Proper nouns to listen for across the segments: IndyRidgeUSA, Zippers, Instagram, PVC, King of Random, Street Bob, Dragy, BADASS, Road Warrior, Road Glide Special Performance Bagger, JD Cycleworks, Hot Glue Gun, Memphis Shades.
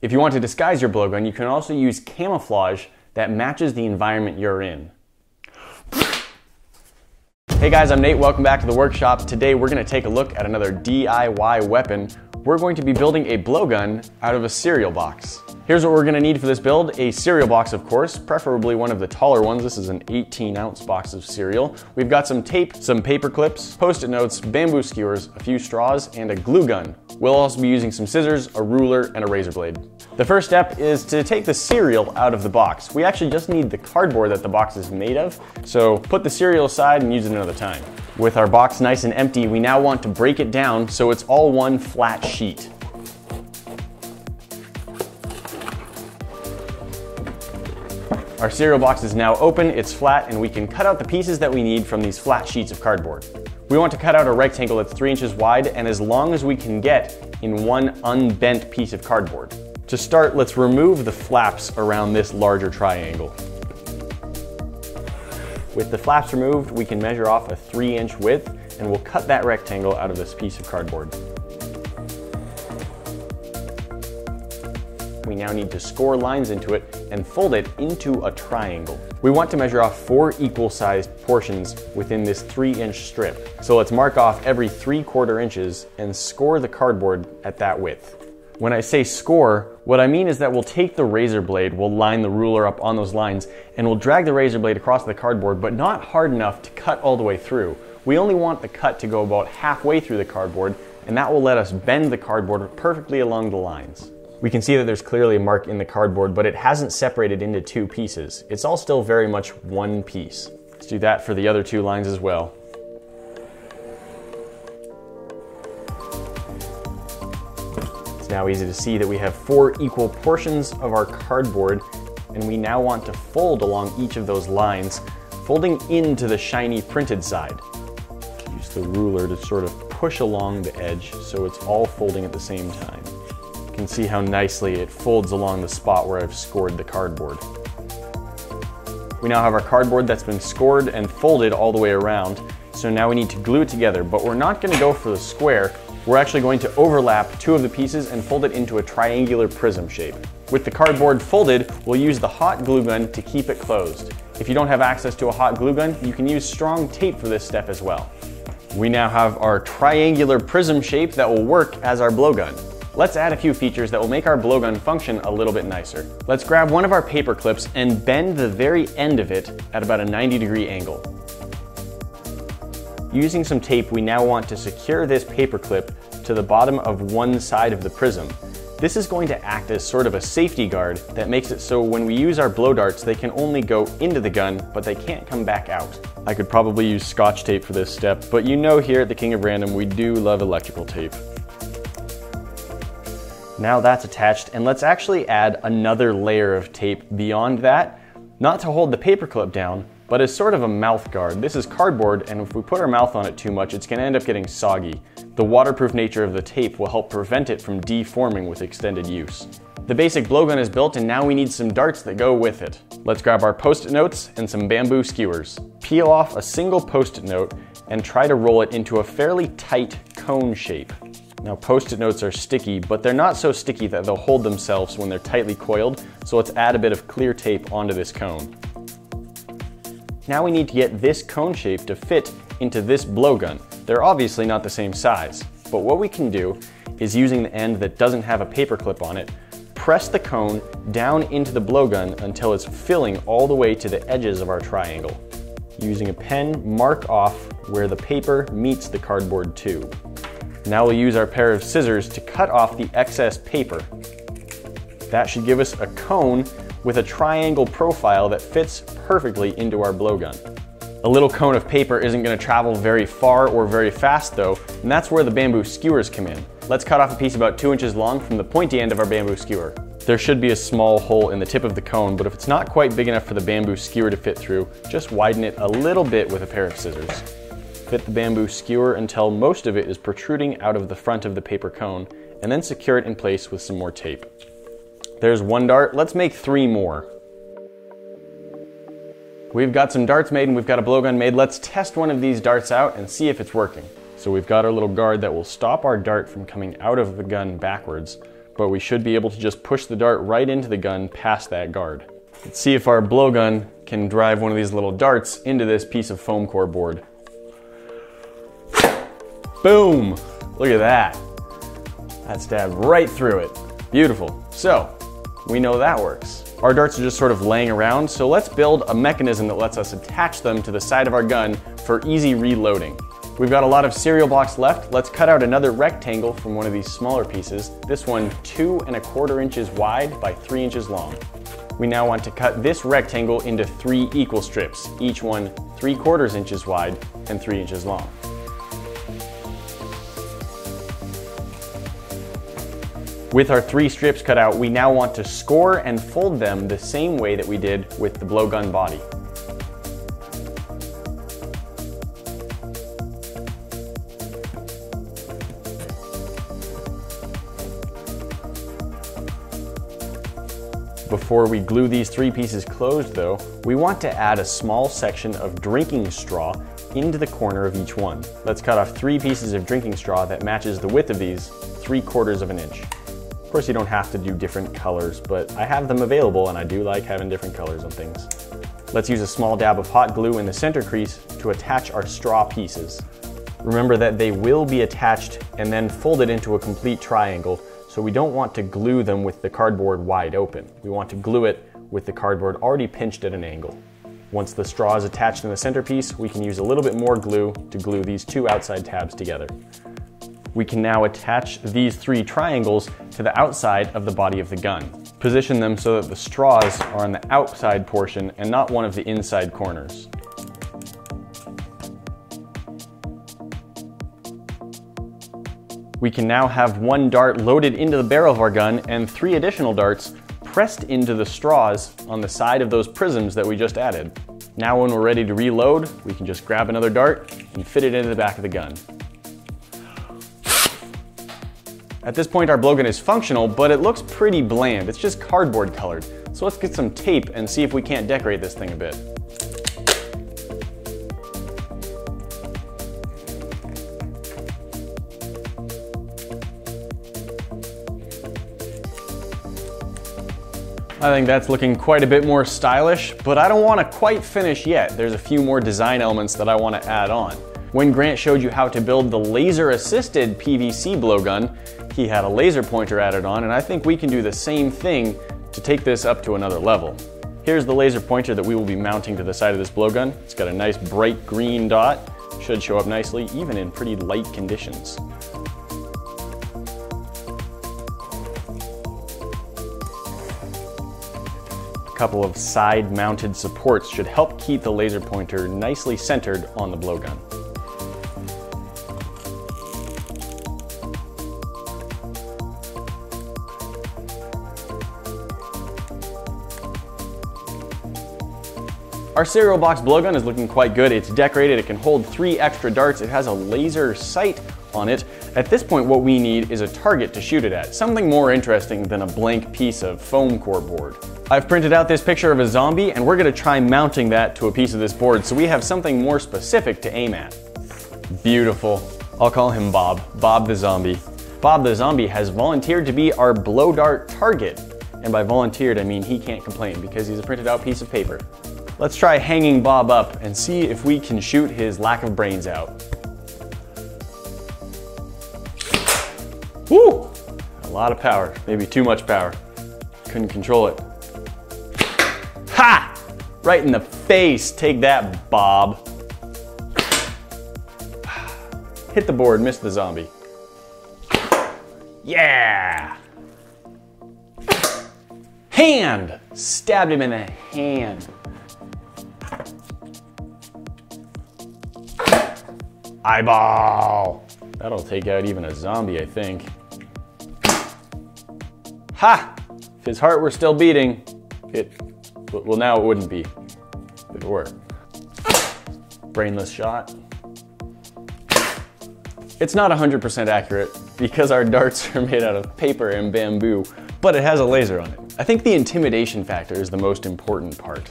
If you want to disguise your blowgun, you can also use camouflage that matches the environment you're in. Hey guys, I'm Nate, welcome back to the workshop. Today we're gonna take a look at another DIY weapon. We're going to be building a blowgun out of a cereal box. Here's what we're gonna need for this build, a cereal box of course, preferably one of the taller ones. This is an 18-ounce box of cereal. We've got some tape, some paper clips, post-it notes, bamboo skewers, a few straws, and a glue gun. We'll also be using some scissors, a ruler, and a razor blade. The first step is to take the cereal out of the box. We actually just need the cardboard that the box is made of, so put the cereal aside and use it another time. With our box nice and empty, we now want to break it down so it's all one flat sheet. Our cereal box is now open, it's flat, and we can cut out the pieces that we need from these flat sheets of cardboard. We want to cut out a rectangle that's 3 inches wide and as long as we can get in one unbent piece of cardboard. To start, let's remove the flaps around this larger triangle. With the flaps removed, we can measure off a 3-inch width and we'll cut that rectangle out of this piece of cardboard. We now need to score lines into it and fold it into a triangle. We want to measure off 4 equal-sized portions within this 3-inch strip. So let's mark off every 3/4 inches and score the cardboard at that width. When I say score, what I mean is that we'll take the razor blade, we'll line the ruler up on those lines, and we'll drag the razor blade across the cardboard, but not hard enough to cut all the way through. We only want the cut to go about halfway through the cardboard, and that will let us bend the cardboard perfectly along the lines. We can see that there's clearly a mark in the cardboard, but it hasn't separated into 2 pieces. It's all still very much one piece. Let's do that for the other 2 lines as well. It's now easy to see that we have 4 equal portions of our cardboard, and we now want to fold along each of those lines, folding into the shiny printed side. Use the ruler to sort of push along the edge so it's all folding at the same time. You can see how nicely it folds along the spot where I've scored the cardboard. We now have our cardboard that's been scored and folded all the way around, so now we need to glue it together, but we're not going to go for the square. We're actually going to overlap 2 of the pieces and fold it into a triangular prism shape. With the cardboard folded, we'll use the hot glue gun to keep it closed. If you don't have access to a hot glue gun, you can use strong tape for this step as well. We now have our triangular prism shape that will work as our blowgun. Let's add a few features that will make our blowgun function a little bit nicer. Let's grab one of our paper clips and bend the very end of it at about a 90-degree angle. Using some tape, we now want to secure this paper clip to the bottom of one side of the prism. This is going to act as sort of a safety guard that makes it so when we use our blow darts, they can only go into the gun, but they can't come back out. I could probably use Scotch tape for this step, but you know here at the King of Random, we do love electrical tape. Now that's attached, and let's actually add another layer of tape beyond that, not to hold the paper clip down, but as sort of a mouth guard. This is cardboard, and if we put our mouth on it too much, it's gonna end up getting soggy. The waterproof nature of the tape will help prevent it from deforming with extended use. The basic blowgun is built, and now we need some darts that go with it. Let's grab our post-it notes and some bamboo skewers. Peel off a single post-it note and try to roll it into a fairly tight cone shape. Now, post-it notes are sticky, but they're not so sticky that they'll hold themselves when they're tightly coiled, so let's add a bit of clear tape onto this cone. Now we need to get this cone shape to fit into this blowgun. They're obviously not the same size, but what we can do is, using the end that doesn't have a paper clip on it, press the cone down into the blowgun until it's filling all the way to the edges of our triangle. Using a pen, mark off where the paper meets the cardboard tube. Now we'll use our pair of scissors to cut off the excess paper. That should give us a cone with a triangle profile that fits perfectly into our blowgun. A little cone of paper isn't going to travel very far or very fast though, and that's where the bamboo skewers come in. Let's cut off a piece about 2 inches long from the pointy end of our bamboo skewer. There should be a small hole in the tip of the cone, but if it's not quite big enough for the bamboo skewer to fit through, just widen it a little bit with a pair of scissors. Fit the bamboo skewer until most of it is protruding out of the front of the paper cone, and then secure it in place with some more tape. There's one dart, let's make 3 more. We've got some darts made and we've got a blowgun made. Let's test one of these darts out and see if it's working. So we've got our little guard that will stop our dart from coming out of the gun backwards, but we should be able to just push the dart right into the gun past that guard. Let's see if our blowgun can drive one of these little darts into this piece of foam core board. Boom! Look at that. That stabbed right through it. Beautiful. So, we know that works. Our darts are just sort of laying around, so let's build a mechanism that lets us attach them to the side of our gun for easy reloading. We've got a lot of cereal blocks left. Let's cut out another rectangle from one of these smaller pieces, this one 2¼ inches wide by 3 inches long. We now want to cut this rectangle into 3 equal strips, each one 3/4 inches wide and 3 inches long. With our 3 strips cut out, we now want to score and fold them the same way that we did with the blowgun body. Before we glue these 3 pieces closed though, we want to add a small section of drinking straw into the corner of each one. Let's cut off 3 pieces of drinking straw that matches the width of these, 3/4 inches. Of course, you don't have to do different colors, but I have them available and I do like having different colors on things. Let's use a small dab of hot glue in the center crease to attach our straw pieces. Remember that they will be attached and then folded into a complete triangle, so we don't want to glue them with the cardboard wide open. We want to glue it with the cardboard already pinched at an angle. Once the straw is attached in the center piece, we can use a little bit more glue to glue these 2 outside tabs together. We can now attach these 3 triangles to the outside of the body of the gun. Position them so that the straws are on the outside portion and not one of the inside corners. We can now have 1 dart loaded into the barrel of our gun and 3 additional darts pressed into the straws on the side of those prisms that we just added. Now when we're ready to reload, we can just grab another dart and fit it into the back of the gun. At this point, our blowgun is functional, but it looks pretty bland. It's just cardboard colored. So let's get some tape and see if we can't decorate this thing a bit. I think that's looking quite a bit more stylish, but I don't want to quite finish yet. There's a few more design elements that I want to add on. When Grant showed you how to build the laser-assisted PVC blowgun, he had a laser pointer added on, and I think we can do the same thing to take this up to another level. Here's the laser pointer that we will be mounting to the side of this blowgun. It's got a nice bright green dot. Should show up nicely, even in pretty light conditions. A couple of side-mounted supports should help keep the laser pointer nicely centered on the blowgun. Our cereal box blowgun is looking quite good. It's decorated, it can hold 3 extra darts, it has a laser sight on it. At this point, what we need is a target to shoot it at, something more interesting than a blank piece of foam core board. I've printed out this picture of a zombie, and we're gonna try mounting that to a piece of this board so we have something more specific to aim at. Beautiful. I'll call him Bob, Bob the Zombie. Bob the Zombie has volunteered to be our blow dart target. And by volunteered, I mean he can't complain because he's a printed out piece of paper. Let's try hanging Bob up and see if we can shoot his lack of brains out. Woo! A lot of power, maybe too much power. Couldn't control it. Ha! Right in the face, take that, Bob. Hit the board, missed the zombie. Yeah! Hand! Stabbed him in the hand. Eyeball! That'll take out even a zombie, I think. Ha! If his heart were still beating, well, now it wouldn't be. If it were. Brainless shot. It's not 100% accurate because our darts are made out of paper and bamboo, but it has a laser on it. I think the intimidation factor is the most important part.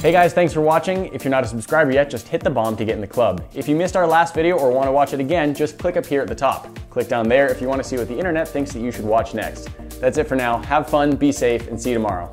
Hey guys, thanks for watching. If you're not a subscriber yet, just hit the bomb to get in the club. If you missed our last video or want to watch it again, just click up here at the top. Click down there if you want to see what the internet thinks that you should watch next. That's it for now. Have fun, be safe, and see you tomorrow.